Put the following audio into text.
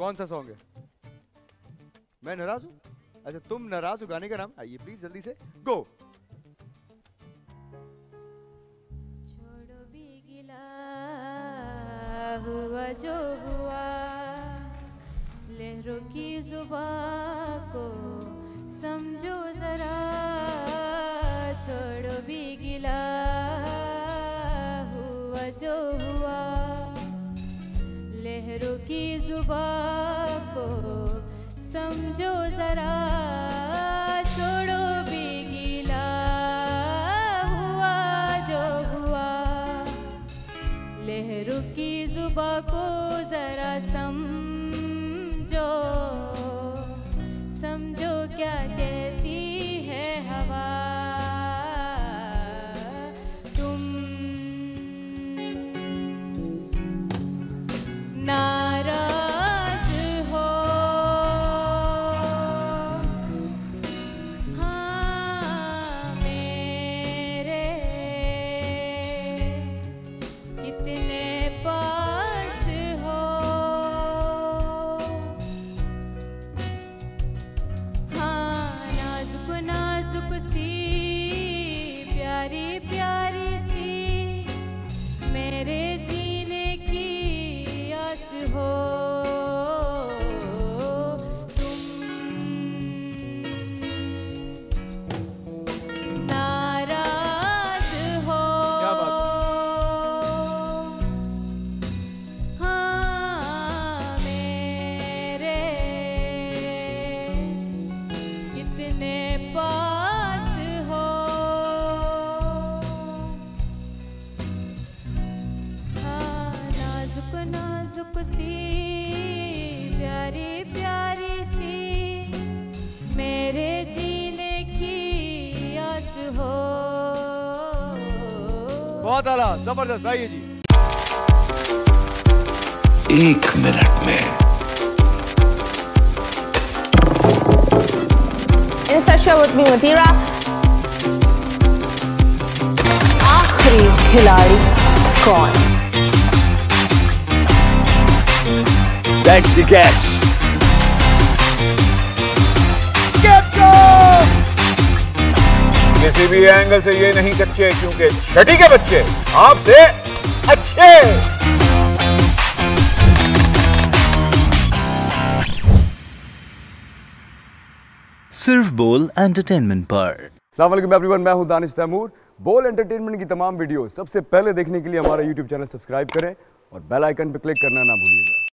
कौन सा सॉन्ग है? मैं नाराज हूँ? अच्छा तुम नाराज हो, गाने का नाम आइए प्लीज जल्दी से गो। छोड़ो भी गिला हुआ जो हुआ, लहरों की जुबान को समझो जरा। छोड़ो भी गिला हुआ जो हुआ, लहरों की जुबान को समझो जरा। छोड़ो भी गीला हुआ जो हुआ, लहरों की जुबां को जरा समझो। समझो क्या कहती है हवा, तुम ना जबरदस्त। आइए जी, एक मिनट में इन मतीरा आखिरी खिलाड़ी कौन? किसी भी एंगल से ये नहीं कच्चे, क्योंकि छठी के बच्चे आपसे अच्छे। सिर्फ बोल एंटरटेनमेंट पर। अस्सलाम वालेकुम एवरीवन, मैं हूं दानिश तैमूर। बोल एंटरटेनमेंट की तमाम वीडियो सबसे पहले देखने के लिए हमारा YouTube चैनल सब्सक्राइब करें और बेल आइकन पर क्लिक करना ना भूलिएगा।